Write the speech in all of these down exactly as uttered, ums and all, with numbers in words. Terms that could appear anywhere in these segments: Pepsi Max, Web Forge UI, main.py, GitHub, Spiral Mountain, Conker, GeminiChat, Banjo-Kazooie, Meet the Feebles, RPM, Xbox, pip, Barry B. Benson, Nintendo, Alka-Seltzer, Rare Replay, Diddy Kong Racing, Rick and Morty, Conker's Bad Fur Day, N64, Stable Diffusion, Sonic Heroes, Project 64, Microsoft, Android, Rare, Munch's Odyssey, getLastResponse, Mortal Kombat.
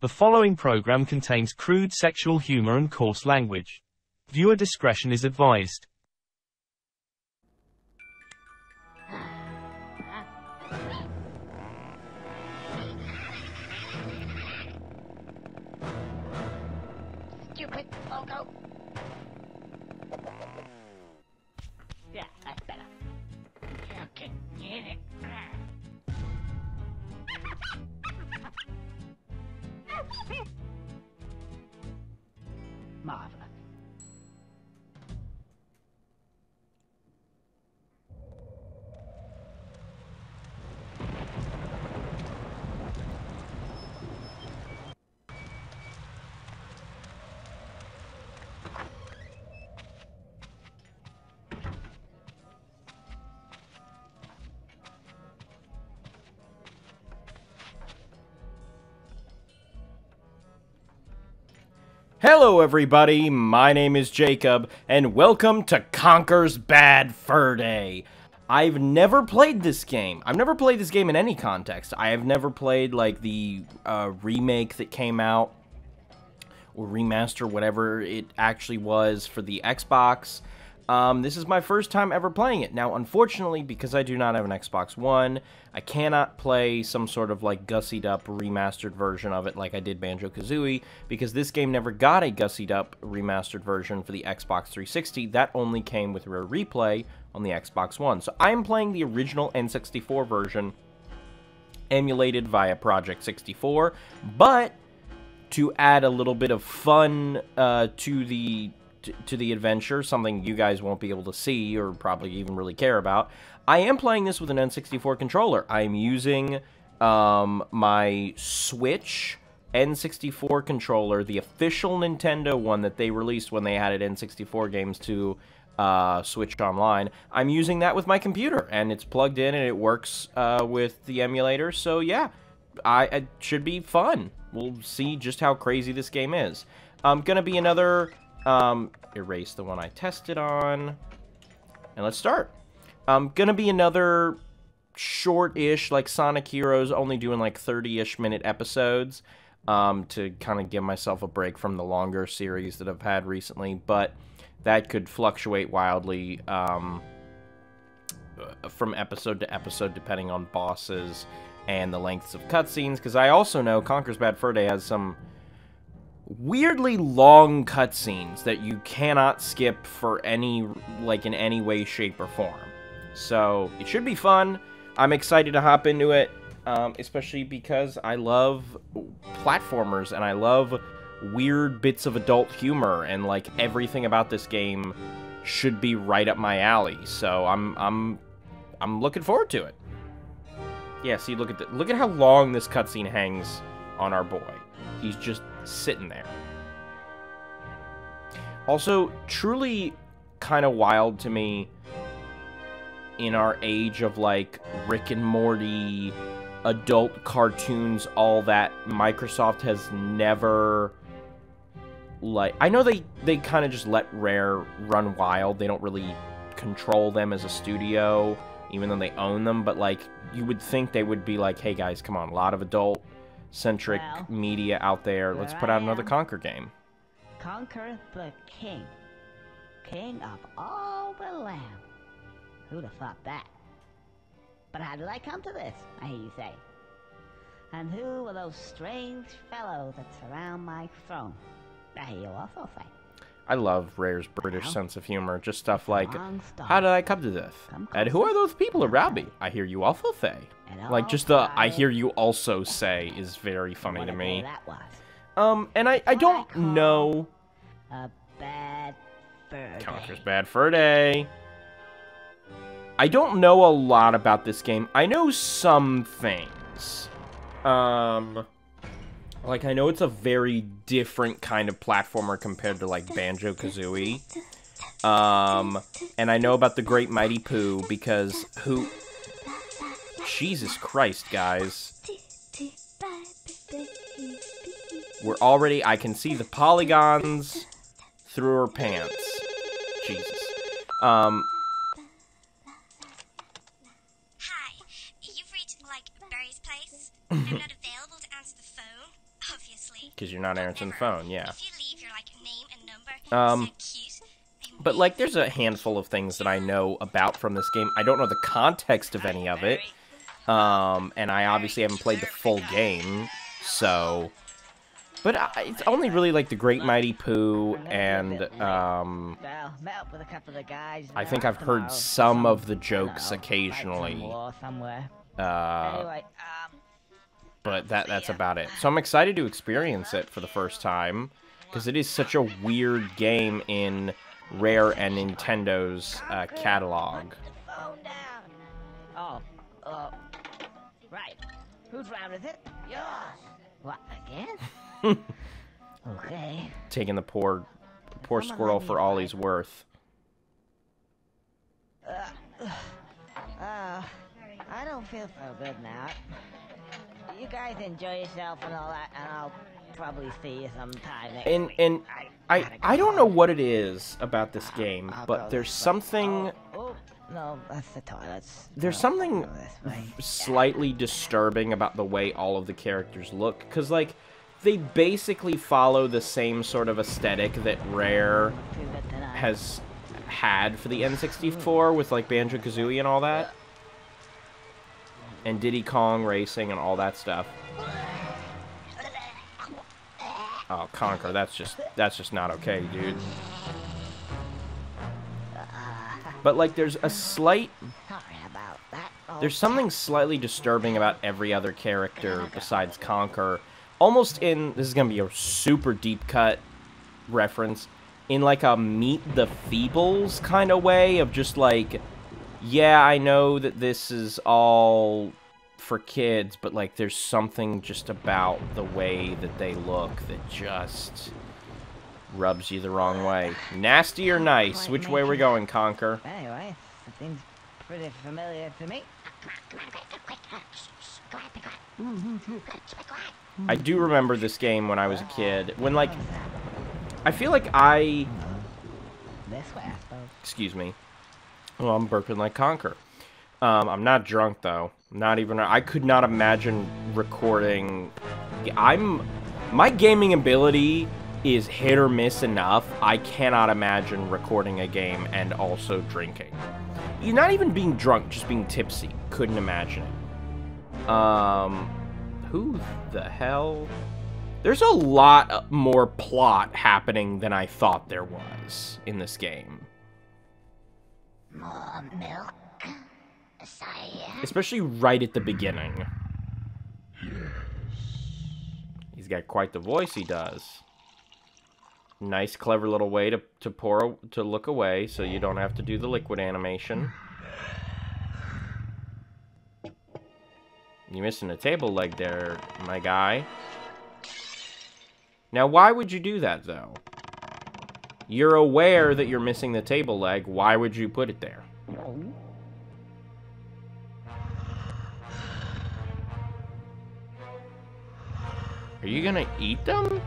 The following program contains crude sexual humor and coarse language. Viewer discretion is advised. Stupid logo. Yeah, that's better. Okay, get it. Marvelous. Hello everybody, my name is Jacob, and welcome to Conker's Bad Fur Day. I've never played this game. I've never played this game in any context. I have never played, like, the uh, remake that came out, or remaster, whatever it actually was, for the Xbox. Um, this is my first time ever playing it. Now, unfortunately, because I do not have an Xbox One, I cannot play some sort of, like, gussied-up remastered version of it like I did Banjo-Kazooie, because this game never got a gussied-up remastered version for the Xbox three sixty. That only came with Rare Replay on the Xbox One. So I'm playing the original N sixty-four version, emulated via Project sixty-four, but to add a little bit of fun uh, to the... to the adventure, something you guys won't be able to see or probably even really care about. I am playing this with an N sixty-four controller. I'm using um, my Switch N sixty-four controller, the official Nintendo one that they released when they added N sixty-four games to uh, Switch Online. I'm using that with my computer, and it's plugged in and it works uh, with the emulator, so yeah, I, it should be fun. We'll see just how crazy this game is. Um, gonna be another... Um, erase the one I tested on, and let's start. Um, gonna be another short-ish, like Sonic Heroes, only doing like thirty-ish minute episodes, um, to kind of give myself a break from the longer series that I've had recently, but that could fluctuate wildly, um, from episode to episode, depending on bosses and the lengths of cutscenes, because I also know Conker's Bad Fur Day has some weirdly long cutscenes that you cannot skip for any, like, in any way, shape, or form. So, it should be fun. I'm excited to hop into it, um, especially because I love platformers, and I love weird bits of adult humor, and, like, everything about this game should be right up my alley. So, I'm, I'm, I'm looking forward to it. Yeah, see, look at the, look at how long this cutscene hangs on our boy. He's just sitting there. Also, truly kind of wild to me, in our age of, like, Rick and Morty, adult cartoons, all that, Microsoft has never, like... I know they, they kind of just let Rare run wild. They don't really control them as a studio, even though they own them, but, like, you would think they would be like, hey guys, come on, a lot of adult centric well, media out there. Let's put out another Conker game. Conker the King. King of all the land. Who'd have thought that? But how did I come to this, I hear you say? And who were those strange fellows that surround my throne? I hear you also say. I love Rare's British well, sense of humor. Just stuff like, how did I come to this? Come and who are those people around me? I hear you also say. Like, just the I hear you also say is very funny to me. That was. Um, and I, I don't I know... A bad fur day. Conker's Bad Fur Day. I don't know a lot about this game. I know some things. Um... Like, I know it's a very different kind of platformer compared to, like, Banjo-Kazooie. Um, and I know about the Great Mighty Pooh, because who... Jesus Christ, guys. We're already... I can see the polygons through her pants. Jesus. Um... Hi, you've reached, like, Barry's place. I'm not available to answer the phone. Obviously. because you're not answering the phone. Yeah. Um, but like, there's a handful of things that I know about from this game. I don't know the context of any of it, um, and I obviously haven't played the full game, so. But I, it's only really like the Great Mighty Pooh, and um, I think I've heard some of the jokes occasionally. Uh, but that that's about it. So I'm excited to experience it for the first time, because it is such a weird game in Rare and Nintendo's uh, catalog. Oh, uh, right. Whose round is it? Yours. What again? Okay. Taking the poor, poor squirrel for all he's worth. Uh, uh, I don't feel so good now. You guys enjoy yourself and all that, and I'll probably see you sometime next and, week. And I, I, I don't know what it is about this game, I'll but there's something. Oh, oh, no, that's the toilets. There's no, something slightly yeah. disturbing about the way all of the characters look, because like. They basically follow the same sort of aesthetic that Rare has had for the N sixty-four with, like, Banjo-Kazooie and all that. And Diddy Kong Racing and all that stuff. Oh, Conker, that's just, that's just not okay, dude. But, like, there's a slight... There's something slightly disturbing about every other character besides Conker. Almost in, this is going to be a super deep cut reference, in like a Meet the Feebles kind of way of just like, yeah, I know that this is all for kids, but like there's something just about the way that they look that just rubs you the wrong way. Nasty or nice? Which way we're going, Conker? Anyway, that seems pretty familiar to me. I do remember this game when I was a kid. When, like, I feel like I... Excuse me. Well, I'm burping like Conker. Um, I'm not drunk, though. Not even... I could not imagine recording... I'm... My gaming ability is hit or miss enough. I cannot imagine recording a game and also drinking. You're not even being drunk, just being tipsy. Couldn't imagine it. Um... Who the hell? There's a lot more plot happening than I thought there was in this game. More milk, sire. Especially right at the beginning. Yes. He's got quite the voice, he does. Nice, clever little way to to pour to look away, so you don't have to do the liquid animation. You're missing a table leg there, my guy. Now, why would you do that, though? You're aware that you're missing the table leg. Why would you put it there? Are you gonna eat them?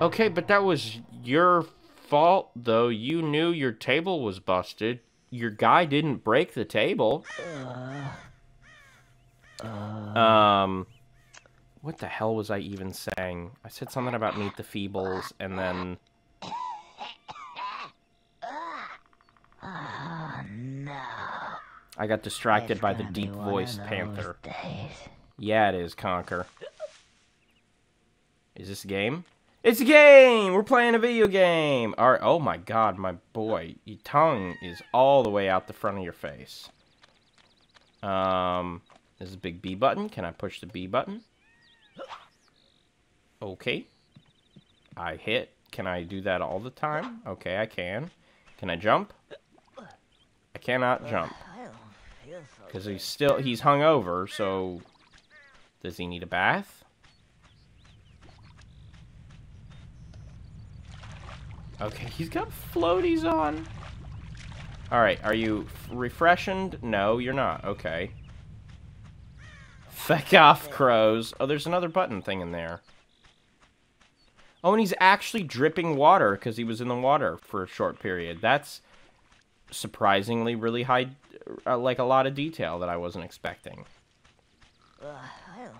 Okay, but that was your... fault, though. You knew your table was busted. Your guy didn't break the table. Uh, um, what the hell was I even saying? I said something about Meet the Feebles, and then... Oh, no. I got distracted it's by the deep-voiced panther. Days. Yeah, it is, Conker. Is this a game? It's a game! We're playing a video game! Alright, oh my god, my boy. Your tongue is all the way out the front of your face. Um, this is a big B button. Can I push the B button? Okay. I hit. Can I do that all the time? Okay, I can. Can I jump? I cannot jump. Because he's still, he's hungover, so... Does he need a bath? Okay, he's got floaties on. Alright, are you refreshened? No, you're not. Okay. Feck off, crows. Oh, there's another button thing in there. Oh, and he's actually dripping water because he was in the water for a short period. That's surprisingly really high, uh, like a lot of detail that I wasn't expecting. Ugh, I don't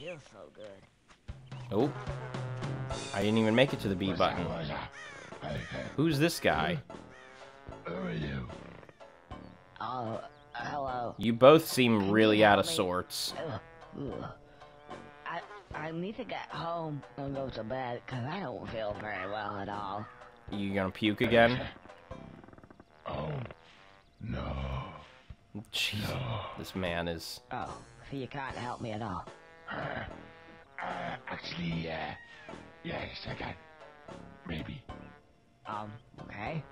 feel so good. Oh, I didn't even make it to the B button. Who's this guy? Who are you? Oh, hello. You both seem really out of sorts. I I need to get home and go to bed because I don't feel very well at all. You gonna puke again? Oh no! Jeez, no. This man is. Oh, so you can't help me at all. Uh, uh, actually, yeah, uh, yes, I can. Maybe. Um. Okay.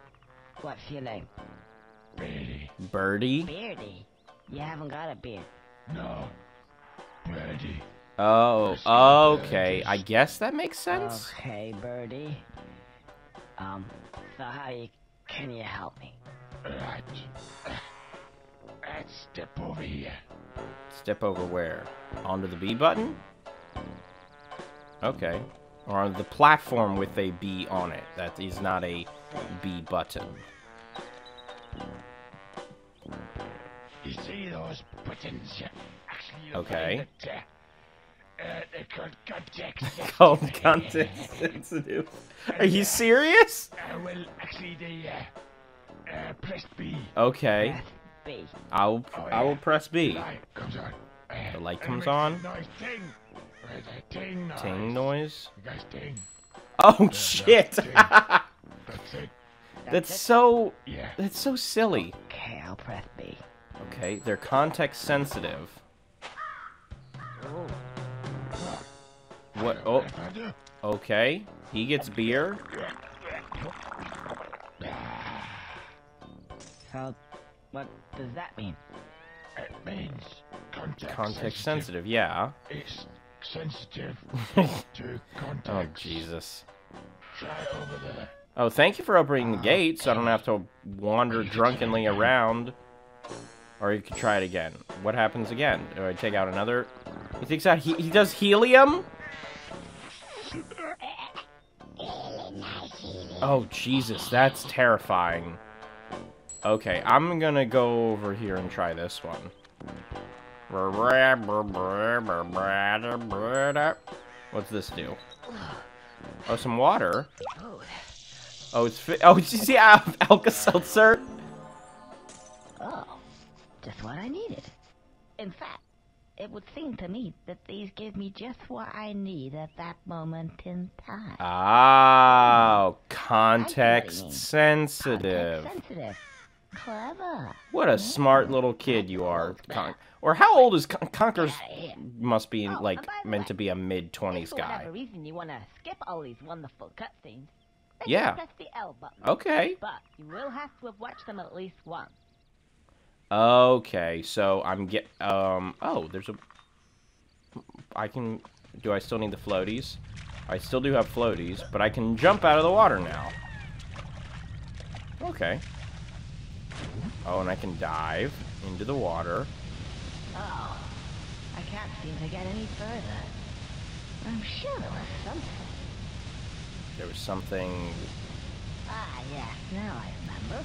What's your name? Birdie. Birdie? Birdie. You haven't got a beard. No. Birdie. Oh. Okay. I guess that makes sense. Okay, Birdie. Um. So how you, can you help me? Right. Let's step over here. Step over where? Onto the B button? Okay. Or on the platform with a B on it. That is not a B button. You see those buttons? Actually, okay. That, uh, they're called gun text. Called gun text sensitive. Are you serious? Uh, well, actually, they uh, uh, press B. Okay. Press B. I'll oh, yeah. I will press B. The light comes on. Uh, the light comes on. Noise, ting. A ting noise. Ting noise. You guys ting. Oh no, shit! No, ting. That's it. That's, that's so. Yeah. That's so silly. Okay, I'll press B. Okay, they're context sensitive. Oh. What? Oh. Okay. He gets beer. How? What does that mean? It means context. Context sensitive. sensitive yeah. It's sensitive to context. Oh Jesus. Try over there. Oh, thank you for opening the gate, so I don't have to wander drunkenly around. Or you can try it again. What happens again? Do I take out another? He takes out. He, he does helium? Oh, Jesus. That's terrifying. Okay, I'm gonna go over here and try this one. What's this do? Oh, some water. Oh, it's. Fi oh, did you see Alka-Seltzer? Oh. Just what I needed. In fact, it would seem to me that these give me just what I need at that moment in time. Oh, context sensitive. Context sensitive. Clever. What a yeah. smart little kid you are. Con or how old is Con Conker's? Must be oh, like meant way, to be a mid twenties guy. For whatever reason you want to skip all these wonderful cutscenes. Yeah. Press the L button. Okay. But you will have to have watched them at least once. Okay, so I'm get um oh there's a I can do I still need the floaties? I still do have floaties, but I can jump out of the water now. Okay. Oh, and I can dive into the water. Oh, I can't seem to get any further. I'm sure there was something. There was something. Ah yes, now I remember.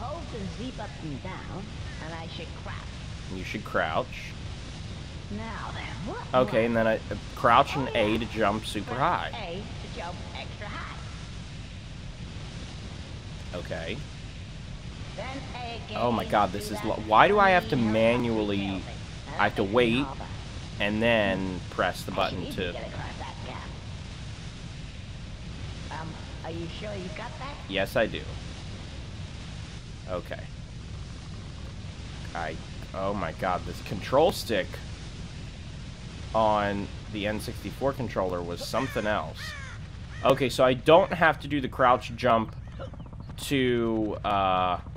Hold the Z button down, and I should crouch. You should crouch. Now then, what? Okay, and then I uh, crouch and A to jump super high. A to jump extra high. Okay. Then A again. Oh my God, this is. Lo Why do I have to manually? I have to wait, and then press the button to. Um, are you sure you got that? Yes, I do. Okay. I. Oh my God, this control stick on the N sixty-four controller was something else. Okay, so I don't have to do the crouch jump to uh, to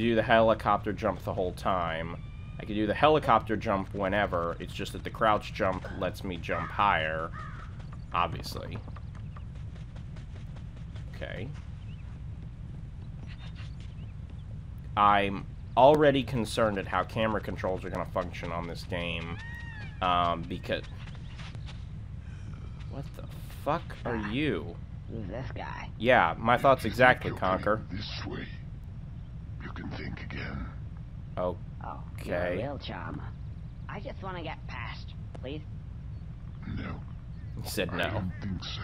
do the helicopter jump the whole time. I can do the helicopter jump whenever. It's just that the crouch jump lets me jump higher, obviously. Okay. I'm already concerned at how camera controls are going to function on this game, um, because... What the fuck are you? This guy. Yeah, my thoughts exactly, Conker. This way. You can think again. Oh. Oh, you're a real charmer. I just want to get past, please. No. He said no. I don't think so.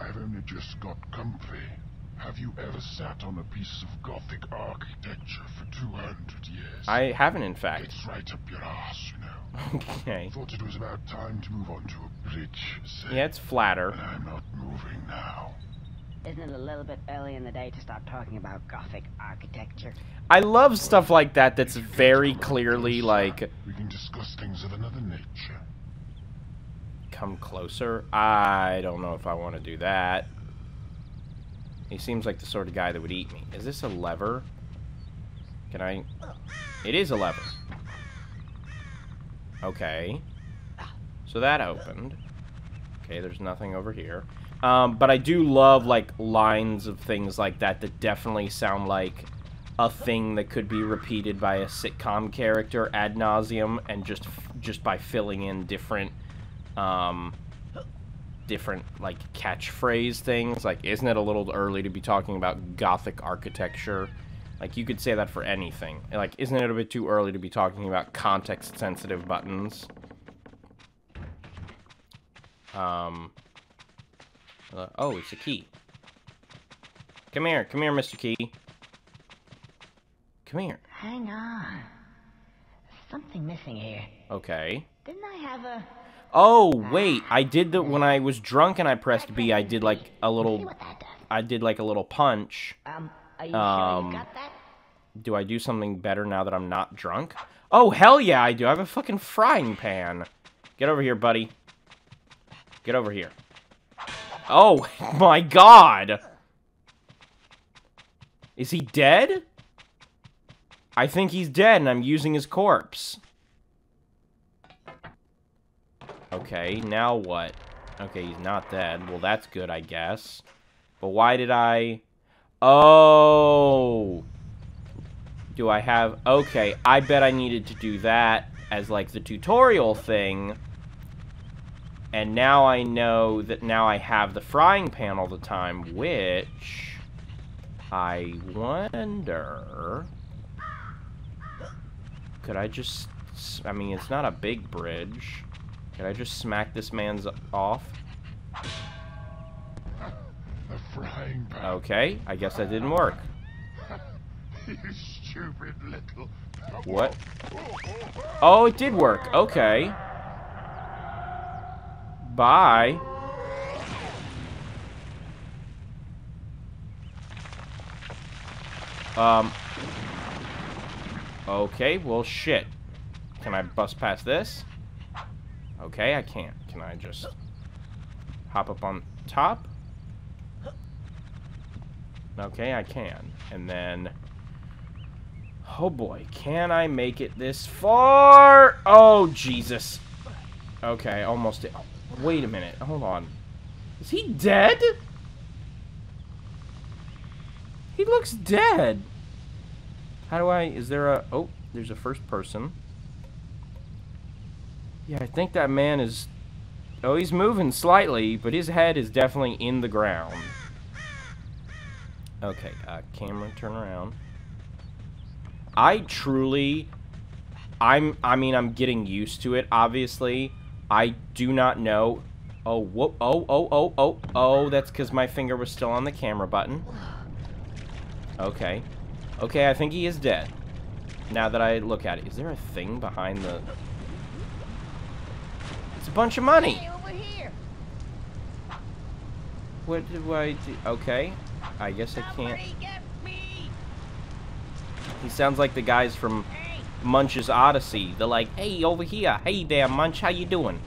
I've only just got comfy. Have you ever sat on a piece of Gothic architecture for two hundred years? I haven't, in fact. It's right up your ass, you know. Okay. Thought it was about time to move on to a bridge. Say, yeah, it's flatter. And I'm not moving now. Isn't it a little bit early in the day to start talking about Gothic architecture? I love stuff like that that's very clearly like... We can discuss things of another nature. Come closer? I don't know if I want to do that. He seems like the sort of guy that would eat me. Is this a lever? Can I... It is a lever. Okay. So that opened. Okay, there's nothing over here. Um, but I do love, like, lines of things like that that definitely sound like a thing that could be repeated by a sitcom character ad nauseum, and just just by filling in different, um, different, like, catchphrase things. Like, isn't it a little early to be talking about Gothic architecture? Like, you could say that for anything. Like, isn't it a bit too early to be talking about context-sensitive buttons? Um... Uh, oh, it's a key. Come here, come here, Mister Key. Come here. Hang on. There's something missing here. Okay. Didn't I have a... Oh, wait. I did the... When I was drunk and I pressed B, I did like a little... I did like a little punch. Um, are you sure you got that? Do I do something better now that I'm not drunk? Oh, hell yeah, I do. I have a fucking frying pan. Get over here, buddy. Get over here. Oh, my God! Is he dead? I think he's dead, and I'm using his corpse. Okay, now what? Okay, he's not dead. Well, that's good, I guess. But why did I... Oh! Do I have... Okay, I bet I needed to do that as, like, the tutorial thing... And now I know that now I have the frying pan all the time, which I wonder, could I just, I mean, it's not a big bridge. Could I just smack this man's off? The frying pan. Okay, I guess that didn't work. You stupid little... What? Oh, it did work. Okay. Bye. Um. Okay, well, shit. Can I bust past this? Okay, I can't. Can I just hop up on top? Okay, I can. And then... Oh, boy. Can I make it this far? Oh, Jesus. Okay, almost did. Wait a minute, hold on. Is he dead? He looks dead. How do I, is there a, oh, there's a first person. Yeah, I think that man is, oh, he's moving slightly, but his head is definitely in the ground. Okay, uh, camera, turn around. I truly, I'm, I mean, I'm getting used to it, obviously. I do not know. Oh, whoa, oh, oh, oh, oh, oh, that's because my finger was still on the camera button. Okay. Okay, I think he is dead. Now that I look at it. Is there a thing behind the... It's a bunch of money! Hey, over here. What do I do? Okay. I guess I can't... He sounds like the guys from... Munch's Odyssey. They're like, hey, over here. Hey there, Munch. How you doing?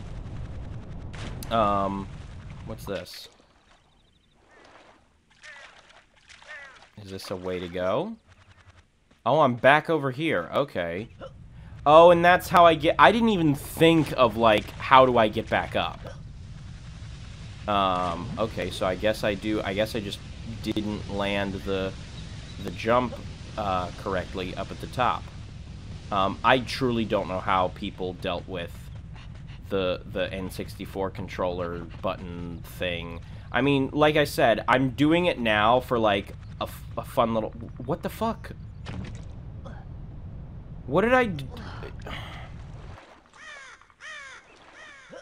Um, what's this? Is this a way to go? Oh, I'm back over here. Okay. Oh, and that's how I get... I didn't even think of, like, how do I get back up? Um, okay, so I guess I do... I guess I just didn't land the, the jump uh, correctly up at the top. Um, I truly don't know how people dealt with the the N sixty-four controller button thing. I mean, like I said, I'm doing it now for, like, a, a fun little... What the fuck? What did I do?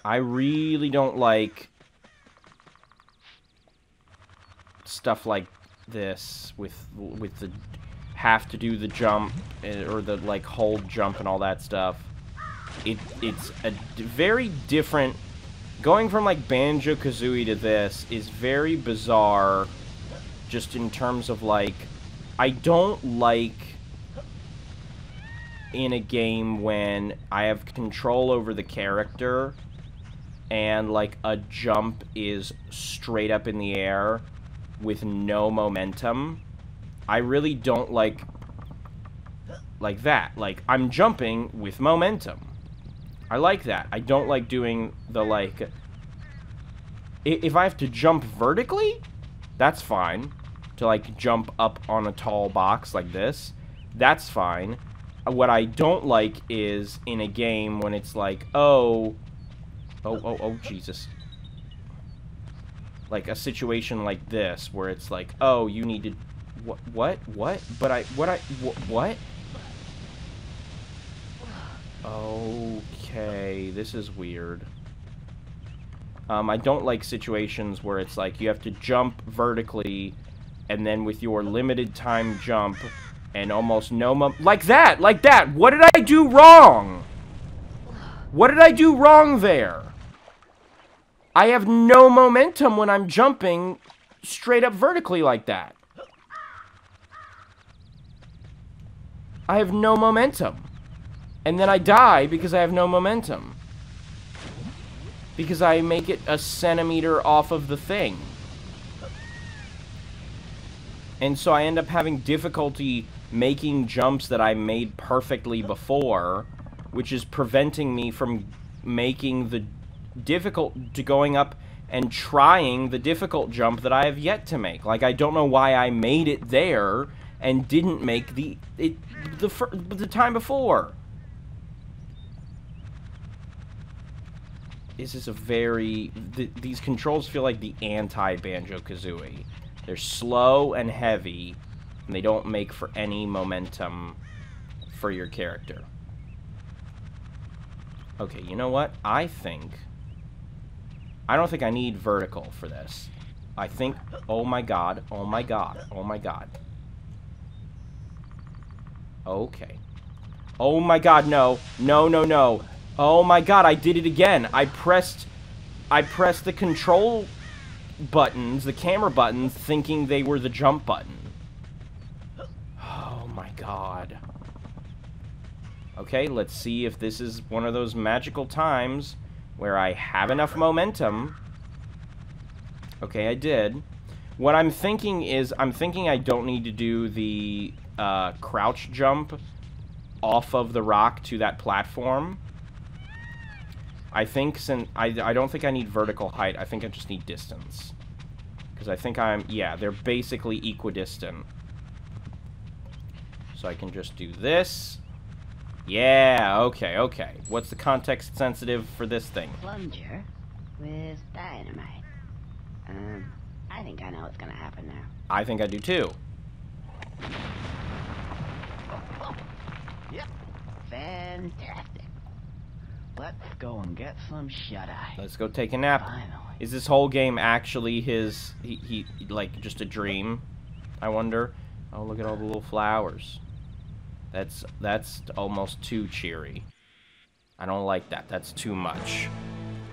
I really don't like stuff like this with with the have to do the jump or the like hold jump and all that stuff. It it's a very different. Going from like Banjo-Kazooie to this is very bizarre, just in terms of like, I don't like in a game when I have control over the character and like a jump is straight up in the air with no momentum. I really don't like like that. Like, I'm jumping with momentum. I like that. I don't like doing the, like... If I have to jump vertically, that's fine. To, like, jump up on a tall box like this, that's fine. What I don't like is in a game when it's like, oh... Oh, oh, oh, Jesus. Like, a situation like this, where it's like, oh, you need to... What? What? What? But I... What I... What? What? Oh... Okay, this is weird. Um, I don't like situations where it's like you have to jump vertically and then with your limited time jump and almost no mo- Like that! Like that! What did I do wrong? What did I do wrong there? I have no momentum when I'm jumping straight up vertically like that. I have no momentum. And then I die because I have no momentum. Because I make it a centimeter off of the thing. And so I end up having difficulty making jumps that I made perfectly before, which is preventing me from making the difficult, to going up and trying the difficult jump that I have yet to make. Like, I don't know why I made it there and didn't make the, it, the, the time before. This is a very... Th these controls feel like the anti-Banjo-Kazooie. They're slow and heavy, and they don't make for any momentum for your character. Okay, you know what? I think... I don't think I need vertical for this. I think... Oh my god, oh my god, oh my god. Okay. Oh my god, no. No, no, no. Oh my god, I did it again. I pressed I pressed the control buttons, the camera buttons, thinking they were the jump button. Oh my god. Okay, let's see if this is one of those magical times where I have enough momentum. Okay, I did. What I'm thinking is, I'm thinking I don't need to do the uh, crouch jump off of the rock to that platform. I think since I, I don't think I need vertical height. I think I just need distance. Because I think I'm... Yeah, they're basically equidistant. So I can just do this. Yeah, okay, okay. What's the context sensitive for this thing? Plunger with dynamite. Um, I think I know what's going to happen now. I think I do too. Yep. Fantastic. Let's go and get some shut-eye. Let's go take a nap. Finally. Is this whole game actually his... He, he, like, just a dream? I wonder. Oh, look at all the little flowers. That's... That's almost too cheery. I don't like that. That's too much.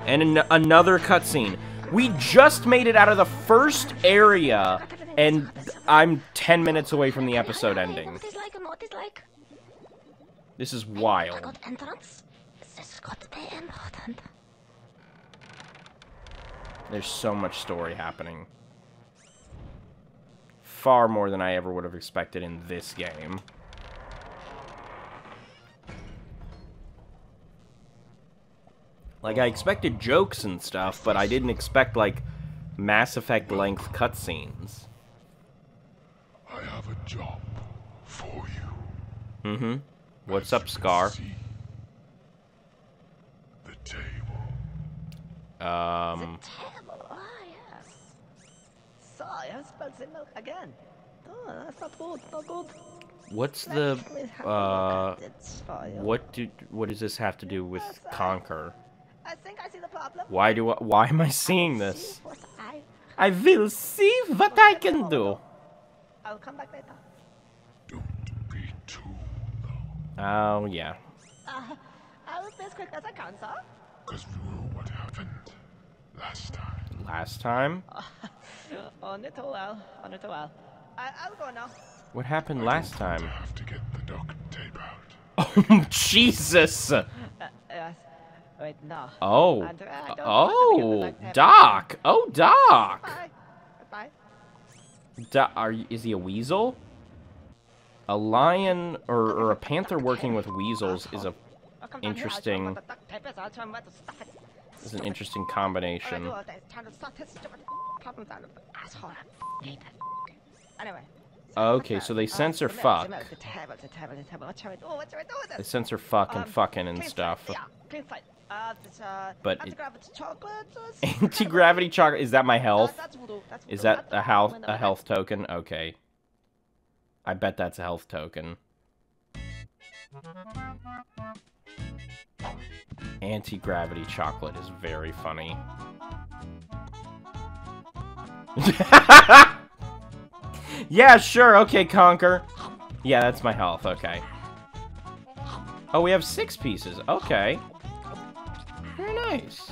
And an another cutscene. We just made it out of the first area, and I'm ten minutes away from the episode ending. This is wild. There's so much story happening. Far more than I ever would have expected in this game. Like, I expected jokes and stuff, but I didn't expect, like, Mass Effect-length cutscenes. I have a job for you. Mm-hmm. What's up, Scar? Table. Um. The table. Ah, yes. Sorry, I spilled the milk again. Oh, that's not good. Not good. What's the uh? What do what does this have to do with Conker? I think I see the problem. Why do I, why am I seeing this? I will see what I can do. I'll come back later. Don't be too long. Oh yeah. Uh, I was as quick as I can, sir. Because we know what happened last time. Last time? On it a while. On it a while. I'll go now. What happened I last time? I have to get the duct tape out. Oh Jesus! Uh, yes. Wait, no. Oh. Andrew, oh, Doc. Oh, Doc. Bye. Bye. Do are is he a weasel? A lion or, or a panther working with weasels is a interesting. Is an interesting combination. Anyway. Okay, so they censor fuck. They censor fuck and fucking and stuff. But anti-gravity chocolate, is that my health? Is that a health a health token? Okay. I bet that's a health token. Anti-gravity chocolate is very funny. Yeah, sure, okay, Conker. Yeah, that's my health, okay. Oh, we have six pieces, okay. Very nice.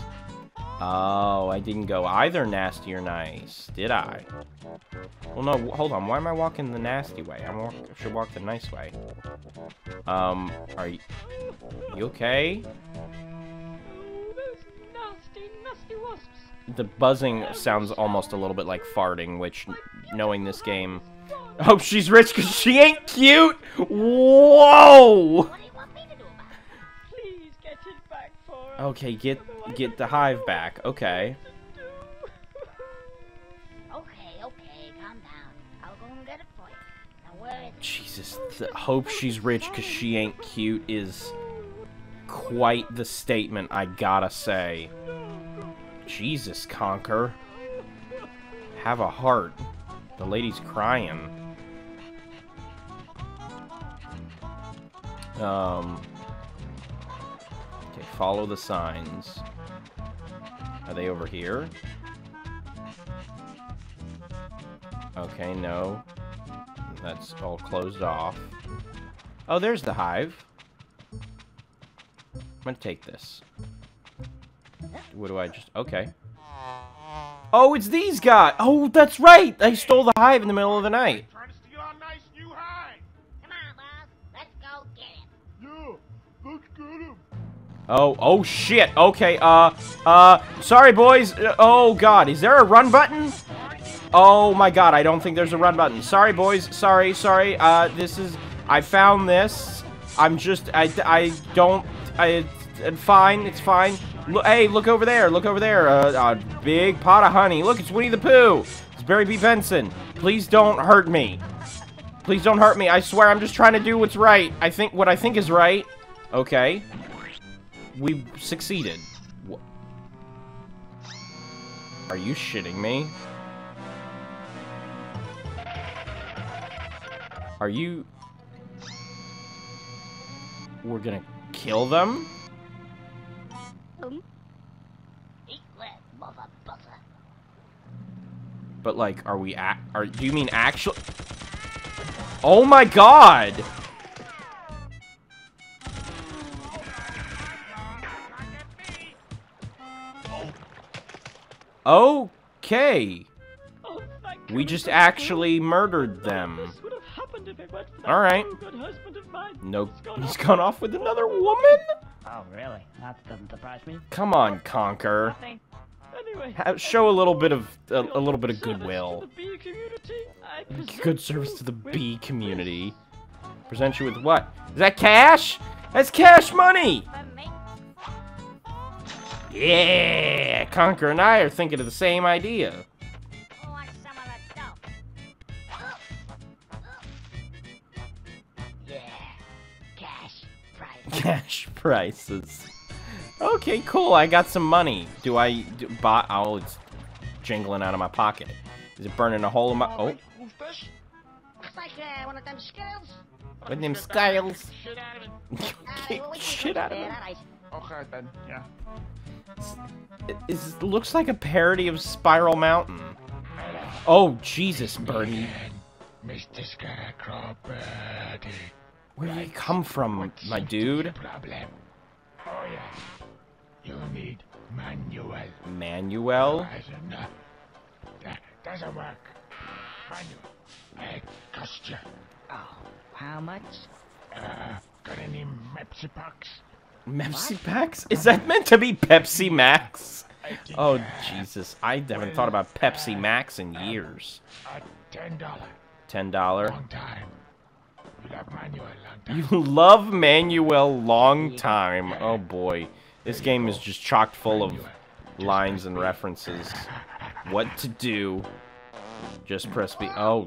Oh, I didn't go either nasty or nice, did I? Well, no, hold on, why am I walking the nasty way? I'm walk I should walk the nice way. Um, are you, you okay? The buzzing sounds almost a little bit like farting, which, knowing this game... Oh, she's rich because she ain't cute! Whoa! Okay, get get the hive back. Okay. Jesus, the hope she's rich because she ain't cute is quite the statement, I gotta say. Jesus, Conker. Have a heart. The lady's crying. Um. Okay, follow the signs. Are they over here? Okay, no. That's all closed off. Oh, there's the hive. I'm gonna take this. What do I just... Okay. Oh, it's these guys! Oh, that's right! I stole the hive in the middle of the night. Trying to steal our nice new hive. Come on, boss. Let's go get him. Yeah, let's get him. Oh, oh shit. Okay, uh, uh, sorry boys. Oh god, is there a run button? Oh my god, I don't think there's a run button. Sorry boys, sorry, sorry. Uh, this is... I found this. I'm just... I, I don't... I... It's fine, it's fine. Hey, look over there, look over there, a uh, uh, big pot of honey. Look, it's Winnie the Pooh. It's Barry B. Benson. Please don't hurt me. Please don't hurt me. I swear, I'm just trying to do what's right. I think what I think is right. Okay. We succeeded. Are you shitting me? Are you... We're gonna kill them? But like, are we act? Are do you mean actually? Oh my god! Okay. We just actually murdered them. All right. Nope. He's gone off with another woman. Oh really? That doesn't surprise me. Come on, Conker. Anyway, have, show a little bit of a, a little bit of goodwill. Good service to the bee community. Present you with what? Is that cash? That's cash money. Yeah, Conker and I are thinking of the same idea. Yeah, cash prices. Cash prices. Okay, cool. I got some money. Do I do, buy? Oh, it's jingling out of my pocket. Is it burning a hole in my? Oh. Looks like uh, one of them skills. My name's Skiles. Kick shit out of him. Okay, then, yeah. It, it looks like a parody of Spiral Mountain. Oh, Jesus, Bernie. Mister Scarecrow, Birdie. Where do you come from, my dude? Problem. Oh, yeah. You'll need Manuel. Manuel? That doesn't work. Manuel, I cost you. Oh, how much? Uh, got any Pepsi Packs? Pepsi Packs? Is that meant to be Pepsi Max? Oh, Jesus. I haven't thought about Pepsi Max in years. ten dollars. ten dollars? Long time. You love Manuel long time. You love Manuel long time. Oh, boy. This game is just chock full of lines and references. What to do. Just press B. Oh.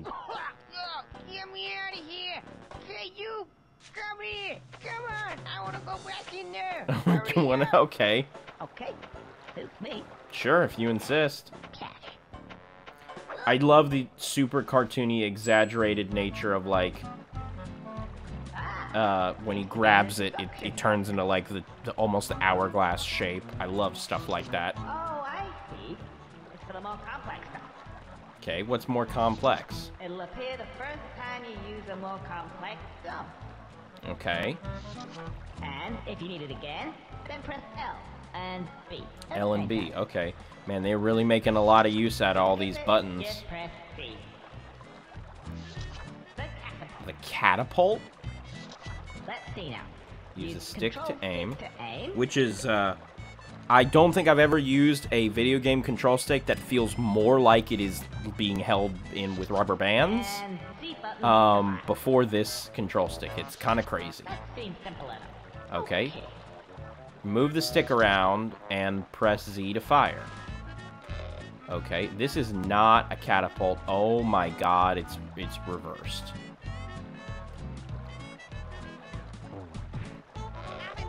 Get me out of here. Hey, you. Come here. Come on. I want to go back in there. You wanna, okay. Okay. Suits me. Sure, if you insist. I love the super cartoony, exaggerated nature of, like, uh, when he grabs it, it, it turns into, like, the, the almost the hourglass shape. I love stuff like that. Oh, I see. It's for the more complex stuff. Okay, what's more complex? It'll appear the first time you use a more complex stuff. Okay. And if you need it again, then press L and B. That's L and B, okay. Man, they're really making a lot of use out of all these buttons. Just press C. The catapult. The catapult? Let's see now. Use, use a stick to aim, stick to aim. Which is, uh, I don't think I've ever used a video game control stick that feels more like it is being held in with rubber bands. And Um, before this control stick. It's kind of crazy. Okay. Move the stick around and press Z to fire. Okay, this is not a catapult. Oh my god, it's it's reversed.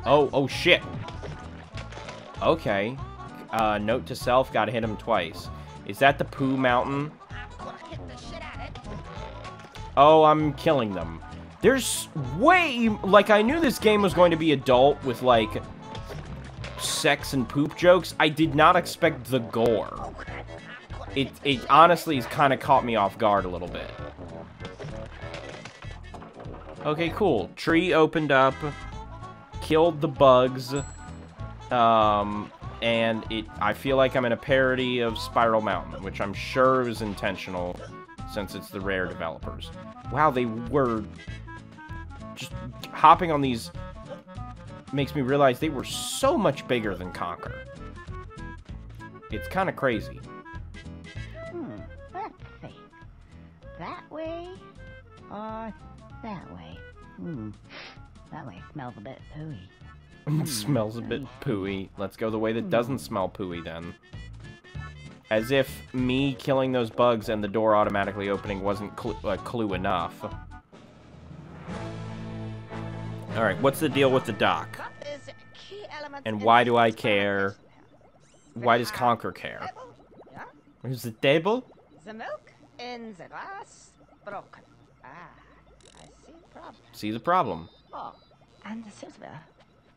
Oh, oh shit. Okay. Uh, note to self, gotta hit him twice. Is that the Pooh Mountain? Oh, I'm killing them. There's way... Like, I knew this game was going to be adult with, like, sex and poop jokes. I did not expect the gore. It, it honestly has kind of caught me off guard a little bit. Okay, cool. Tree opened up. Killed the bugs. Um, and it. I feel like I'm in a parody of Spiral Mountain, which I'm sure is intentional, since it's the Rare developers. Wow, they were... Just hopping on these makes me realize they were so much bigger than Conker. It's kind of crazy. Hmm, let's see. That way, or that way? Hmm, that way smells a bit pooey. Smells a bit pooey. Let's go the way that doesn't smell pooey, then. As if me killing those bugs and the door automatically opening wasn't cl- uh, clue enough. Alright, what's the deal with the dock? And why do I care? Why does Conker care? Where's the table? The milk in the glass broken. Ah, I see the problem. See the problem. Oh, and the silver.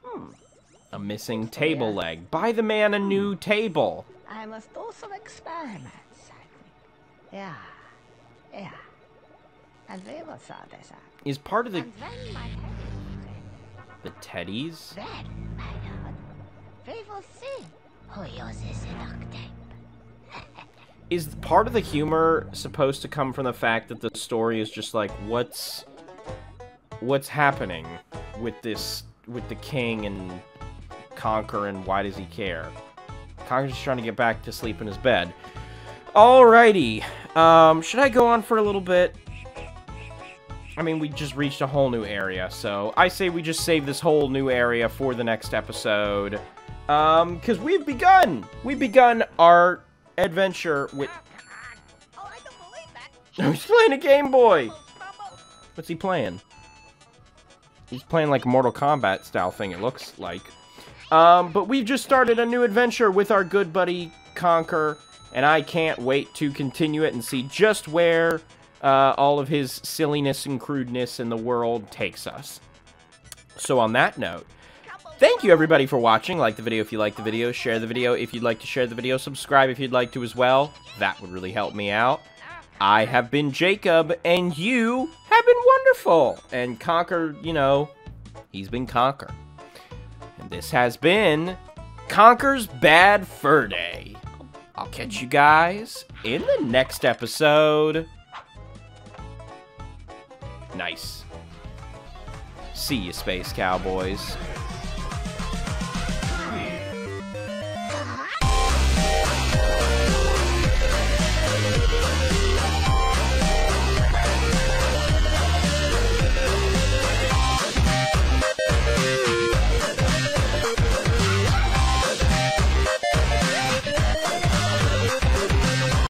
Hmm. A missing table leg. Buy the man a new table. I must do some experiments, I think. Yeah. Yeah. And they will sort this out. Is part of the... And then my teddies. The teddies? Then, my lord, they will see who uses the duct tape. Is part of the humor supposed to come from the fact that the story is just like, what's... What's happening with this... With the king and Conker and why does he care? Conker's just trying to get back to sleep in his bed. Alrighty. Um, should I go on for a little bit? I mean, we just reached a whole new area, so I say we just save this whole new area for the next episode. Um, because we've begun! We've begun our adventure with... Oh, I don't believe that. He's playing a Game Boy! What's he playing? He's playing like a Mortal Kombat style thing, it looks like. Um, but we've just started a new adventure with our good buddy Conker, and I can't wait to continue it and see just where uh, all of his silliness and crudeness in the world takes us. So on that note, thank you everybody for watching. Like the video if you like the video, share the video if you'd like to share the video, subscribe if you'd like to as well. That would really help me out. I have been Jacob, and you have been wonderful. And Conker, you know, he's been Conker. And this has been Conker's Bad Fur Day. I'll catch you guys in the next episode. Nice. See you, Space Cowboys.